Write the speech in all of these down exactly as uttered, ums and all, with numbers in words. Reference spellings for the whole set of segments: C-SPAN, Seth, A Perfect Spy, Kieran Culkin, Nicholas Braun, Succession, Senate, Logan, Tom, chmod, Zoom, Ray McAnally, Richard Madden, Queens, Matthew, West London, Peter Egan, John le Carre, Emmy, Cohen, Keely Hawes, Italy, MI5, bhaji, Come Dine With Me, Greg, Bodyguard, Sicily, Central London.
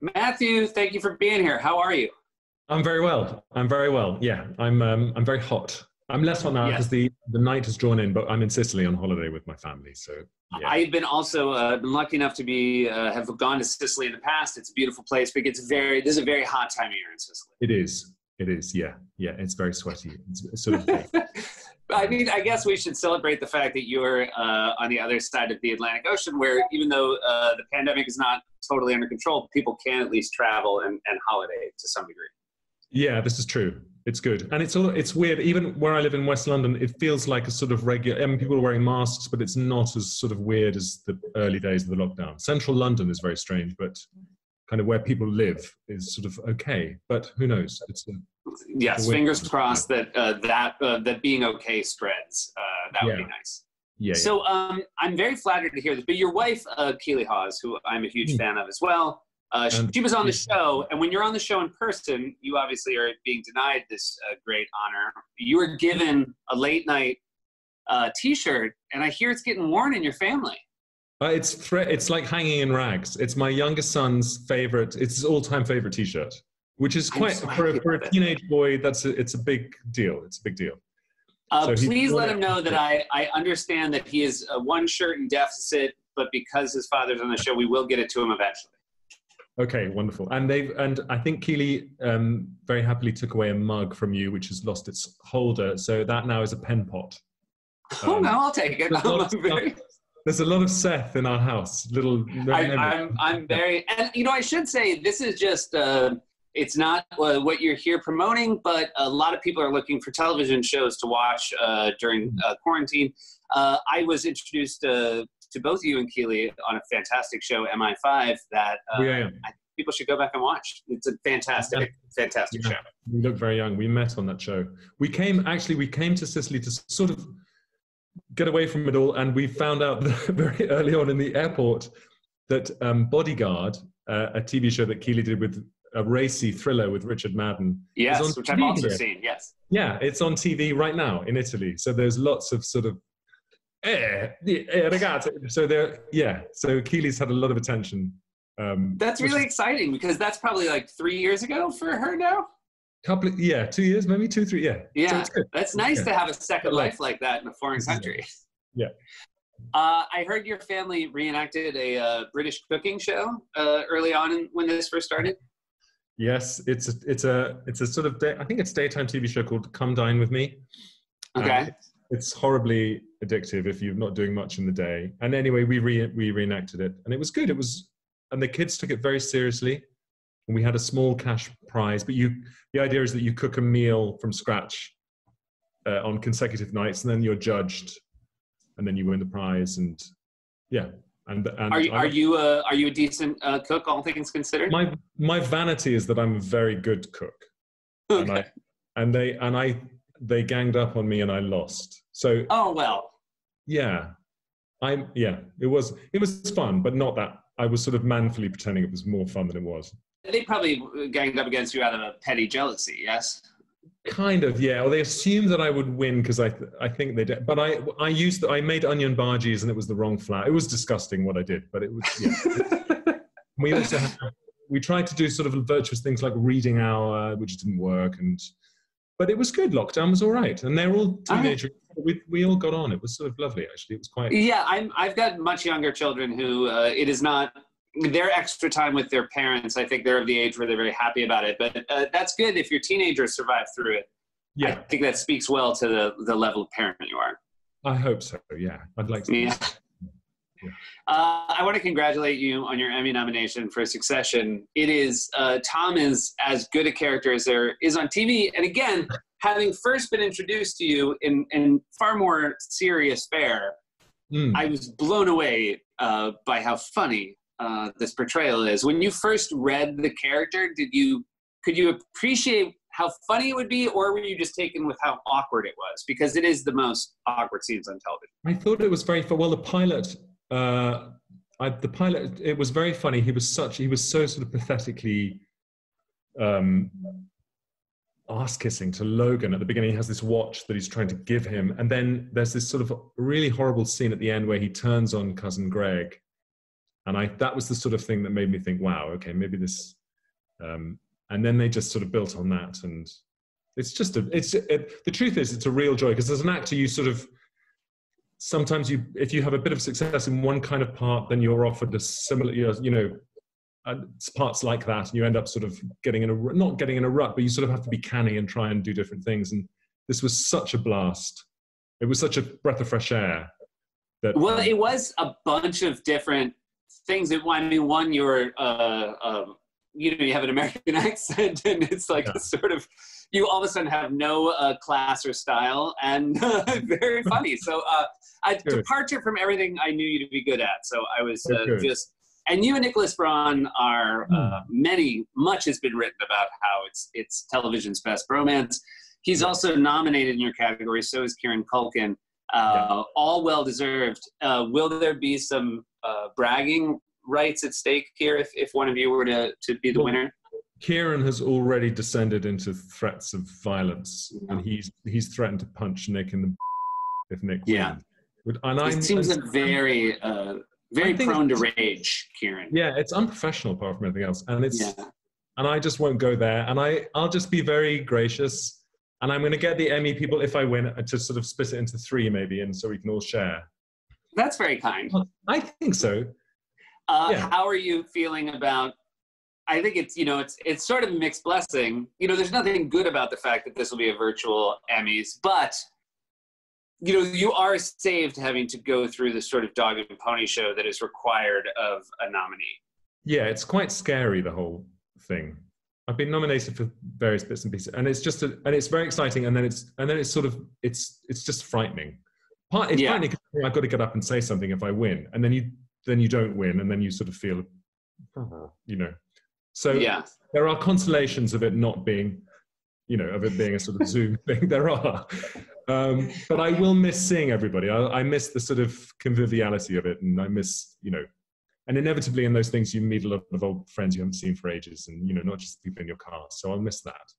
Matthew, thank you for being here. How are you? I'm very well. I'm very well. Yeah, I'm. Um, I'm very hot. I'm less hot now because yes. the the night has drawn in. But I'm in Sicily on holiday with my family. So yeah. I've been also uh, been lucky enough to be uh, have gone to Sicily in the past. It's a beautiful place, but it's very. This is a very hot time of year in Sicily. It is. It is. Yeah. Yeah. It's very sweaty. It's, it's sort of. I mean, I guess we should celebrate the fact that you're uh, on the other side of the Atlantic Ocean, where even though uh, the pandemic is not totally under control, people can at least travel and, and holiday to some degree. Yeah, this is true. It's good. And it's a, it's weird. Even where I live in West London, it feels like a sort of regular... I mean, people are wearing masks, but it's not as sort of weird as the early days of the lockdown. Central London is very strange, but kind of where people live is sort of okay. But who knows? It's a, yes, it's fingers crossed that uh, that uh, that being okay spreads. Uh, that yeah. would be nice. Yeah. So um, I'm very flattered to hear this. But your wife, uh, Keely Hawes, who I'm a huge mm. fan of as well, Uh, she, she was on the show, and when you're on the show in person, you obviously are being denied this uh, great honor. You were given a late-night uh, T-shirt, and I hear it's getting worn in your family. Uh, it's it's like hanging in rags. It's my youngest son's favorite. It's his all-time favorite T-shirt, which is quite so for, for a teenage boy. That's a, it's a big deal. It's a big deal. Uh, so please let him know that I I understand that he is uh, one shirt in deficit, but because his father's on the show, we will get it to him eventually. Okay, wonderful. And they've and I think Keely um, very happily took away a mug from you, which has lost its holder. So that now is a pen pot. Um, oh no, I'll take it. There's, I'm a very... of, there's a lot of Seth in our house. Little. I, I'm I'm very and you know I should say this is just uh, it's not uh, what you're here promoting, but a lot of people are looking for television shows to watch uh, during uh, quarantine. Uh, I was introduced. Uh, to both you and Keely on a fantastic show, M I five, that uh, yeah, yeah. I, people should go back and watch. It's a fantastic, yeah. fantastic yeah. show. We look very young. We met on that show. We came, actually, we came to Sicily to sort of get away from it all, and we found out very early on in the airport that um, Bodyguard, uh, a T V show that Keely did with a racy thriller with Richard Madden. Yes, which T V I've also seen, yes. Yeah, it's on T V right now in Italy. So there's lots of sort of Eh, eh, ragazzi. So there, yeah. So Keely's had a lot of attention. Um, that's really is, exciting because that's probably like three years ago for her now. Couple, of, yeah, two years, maybe two, three, yeah. Yeah, so that's nice yeah. to have a second life like that in a foreign country. Yeah. Uh, I heard your family reenacted a uh, British cooking show uh, early on in, when this first started. Yes, it's a, it's a it's a sort of day, I think it's daytime T V show called Come Dine With Me. Okay. Um, It's horribly addictive if you're not doing much in the day. And anyway, we re we reenacted it, and it was good. It was, and the kids took it very seriously. And we had a small cash prize. But you, the idea is that you cook a meal from scratch uh, on consecutive nights, and then you're judged, and then you win the prize. And yeah, and, and are you I, are you a, are you a decent uh, cook, all things considered? My my vanity is that I'm a very good cook. Okay. And, I, and they and I. They ganged up on me and I lost. So oh well. Yeah, I'm. Yeah, it was. It was fun, but not that. I was sort of manfully pretending it was more fun than it was. They probably ganged up against you out of a petty jealousy. Yes. Kind of. Yeah. Or they assumed that I would win because I. Th I think they did. But I. I used. The, I made onion bhajis and it was the wrong flour. It was disgusting what I did, but it was. Yeah. we also. Had, we tried to do sort of virtuous things like reading hour, which didn't work, and. But it was good. Lockdown was all right, and they're all teenagers. All right. We we all got on. It was sort of lovely, actually. It was quite. Yeah, I'm. I've got much younger children who uh, it is not their extra time with their parents. I think they're of the age where they're very happy about it. But uh, that's good if your teenagers survive through it. Yeah, I think that speaks well to the the level of parent you are. I hope so. Yeah, I'd like to. Yeah. Yeah. Uh, I want to congratulate you on your Emmy nomination for Succession. It is, uh, Tom is as good a character as there is on T V. And again, having first been introduced to you in, in far more serious fare, mm. I was blown away uh, by how funny uh, this portrayal is. When you first read the character, did you, could you appreciate how funny it would be, or were you just taken with how awkward it was? Because it is the most awkward scenes on television. I thought it was very, well, the pilot... Uh, I, the pilot, it was very funny. He was such, he was so sort of pathetically um, ass-kissing to Logan at the beginning. He has this watch that he's trying to give him. And then there's this sort of really horrible scene at the end where he turns on cousin Greg And I, that was the sort of thing that made me think, wow, okay, maybe this, um, and then they just sort of built on that. And it's just, a, it's, it, the truth is, it's a real joy, because as an actor, you sort of, sometimes you, if you have a bit of success in one kind of part, then you're offered a similar, you know, uh, parts like that, and you end up sort of getting in a, not getting in a rut, but you sort of have to be canny and try and do different things. And this was such a blast. It was such a breath of fresh air. That, well, um, it was a bunch of different things. That, I mean, one, you're, uh, um, you know, you have an American accent, and it's like, yeah, a sort of, you all of a sudden have no uh, class or style, and uh, very funny. So uh, a departure from everything I knew you to be good at. So I was uh, just, and you and Nicholas Braun are, uh, many, much has been written about how it's, it's television's best bromance. He's also nominated in your category, so is Kieran Culkin. Uh, yeah. All well-deserved. Uh, will there be some uh, bragging rights at stake here if, if one of you were to, to be the well, winner? Kieran has already descended into threats of violence, yeah, and he's, he's threatened to punch Nick in the if Nick yeah. wins. And I'm, it seems I'm, a very, uh, very prone to rage, Kieran. Yeah, it's unprofessional apart from anything else. And, it's, yeah. and I just won't go there. And I, I'll just be very gracious. And I'm going to get the Emmy people, if I win, to sort of split it into three maybe, and so we can all share. That's very kind. I think so. Uh, yeah. How are you feeling about, I think it's, you know, it's, it's sort of a mixed blessing. You know, there's nothing good about the fact that this will be a virtual Emmys, but, you know, you are saved having to go through the sort of dog and pony show that is required of a nominee. Yeah, it's quite scary, the whole thing. I've been nominated for various bits and pieces, and it's just, a, and it's very exciting. And then it's, and then it's sort of, it's, it's just frightening. Part, it's yeah. frightening because I've got to get up and say something if I win, and then you, then you don't win, and then you sort of feel, you know. So yeah. there are consolations of it not being, you know, of it being a sort of Zoom thing. There are, um, but I will miss seeing everybody. I, I miss the sort of conviviality of it, and I miss, you know. And inevitably in those things, you meet a lot of old friends you haven't seen for ages, and, you know, not just people in your car. So I'll miss that.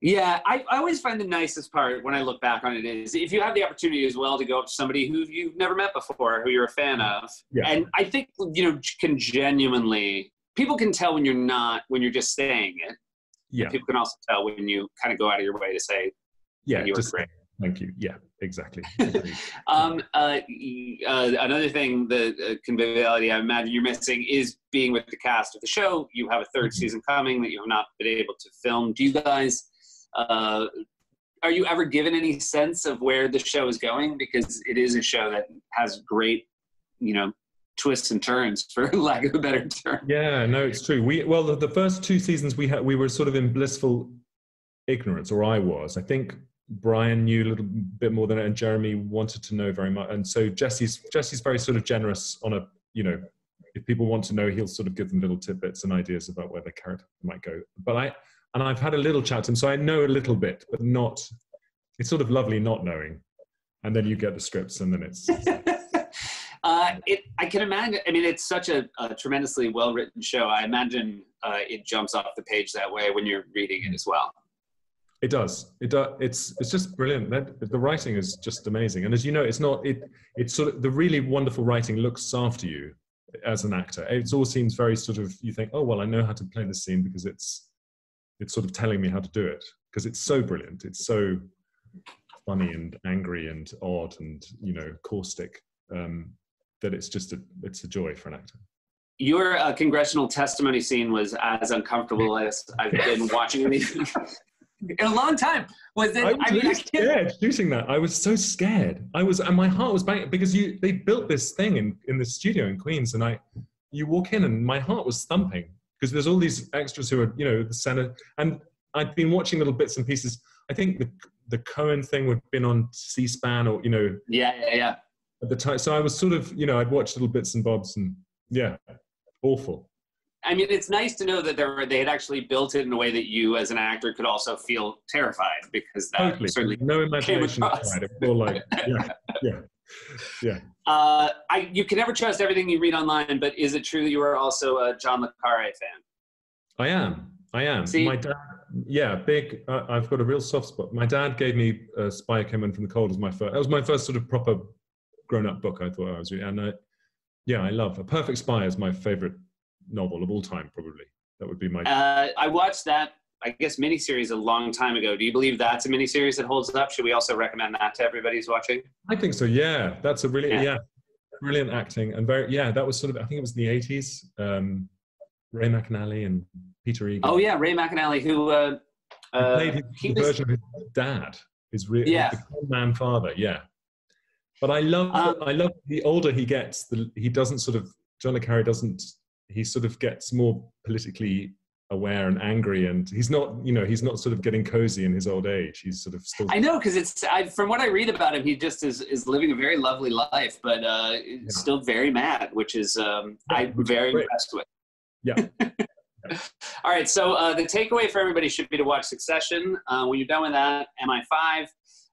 Yeah, I, I always find the nicest part when I look back on it is if you have the opportunity as well to go up to somebody who you've never met before, who you're a fan of. Yeah. And I think, you know, can genuinely, people can tell when you're not, when you're just saying it. Yeah. And people can also tell when you kind of go out of your way to say, yeah, you were great. Thank you. Yeah, exactly. um, uh, uh, another thing, the uh, conviviality I imagine you're missing is being with the cast of the show. You have a third mm-hmm. season coming that you have not been able to film. Do you guys, uh, are you ever given any sense of where the show is going? Because it is a show that has great, you know, twists and turns, for lack of a better term. Yeah, no, it's true. We Well, the, the first two seasons we had, we were sort of in blissful ignorance, or I was. I think Brian knew a little bit more than it, and Jeremy wanted to know very much. And so Jesse's, Jesse's very sort of generous on a, you know, if people want to know, he'll sort of give them little tidbits and ideas about where their character might go. But I, and I've had a little chat to him, so I know a little bit, but not, it's sort of lovely not knowing. And then you get the scripts, and then it's. uh, it, I can imagine, I mean, it's such a, a tremendously well-written show. I imagine uh, it jumps off the page that way when you're reading it as well. It does. It does. It's it's just brilliant. That, the writing is just amazing. And as you know, it's not. It it's sort of the really wonderful writing looks after you as an actor. It all seems very sort of. You think, oh well, I know how to play this scene because it's it's sort of telling me how to do it, because it's so brilliant. It's so funny and angry and odd and, you know, caustic, um, that it's just a it's a joy for an actor. Your uh, congressional testimony scene was as uncomfortable as I've been watching anything. In a long time. Was it? I was I mean, really I scared shooting that. I was so scared. I was, and my heart was banging, because you they built this thing in in the studio in Queens, and I, you walk in, and my heart was thumping because there's all these extras who are, you know, the Senate, and I'd been watching little bits and pieces. I think the the Cohen thing would have been on C-SPAN, or, you know, yeah, yeah, yeah, at the time. So I was sort of, you know, I'd watch little bits and bobs, and yeah, awful. I mean, it's nice to know that there were, they had actually built it in a way that you, as an actor, could also feel terrified, because that totally. certainly no imagination. All like, yeah, yeah, yeah. Uh, I, you can never trust everything you read online, but is it true that you are also a John le Carre fan? I am. I am. See? My dad, yeah, big. Uh, I've got a real soft spot. My dad gave me uh, Spy Came In From the Cold as my first. That was my first sort of proper grown-up book. I thought I was reading, and I, Yeah, I love A Perfect Spy is my favorite novel of all time, probably. That would be my... Uh, I watched that, I guess, miniseries a long time ago. Do you believe that's a miniseries that holds up? Should we also recommend that to everybody who's watching? I think so, yeah. That's a really, yeah, yeah brilliant acting. And very, yeah, that was sort of, I think it was in the eighties. Um, Ray McAnally and Peter Egan. Oh, yeah, Ray McAnally, who... Uh, he played his, uh, he the was... version of his dad, his real yeah. man father, yeah. But I love, um, I love the older he gets, the, he doesn't sort of, John le Carre doesn't, he sort of gets more politically aware and angry, and he's not, you know, he's not sort of getting cozy in his old age. He's sort of still... I know, because it's, I, from what I read about him, he just is, is living a very lovely life, but uh, yeah. still very mad, which is, um, yeah, I'm which very is impressed with. Yeah. yeah. All right, so uh, the takeaway for everybody should be to watch Succession. Uh, when you're done with that, M I five.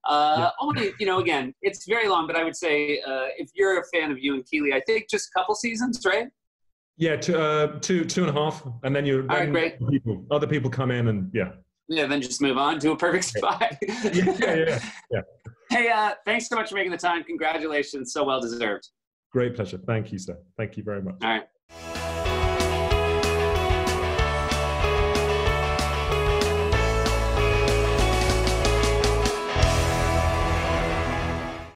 Uh, yeah. Only, you know, again, it's very long, but I would say uh, if you're a fan of you and Keely, I think just a couple seasons, right? Yeah, two, uh, two, two and a half, and then you. All right, great. People, other people come in, and yeah. Yeah, then just move on to A Perfect Spy. yeah, yeah, yeah, yeah. Hey, uh, thanks so much for making the time. Congratulations, so well deserved. Great pleasure. Thank you, sir. Thank you very much. All right.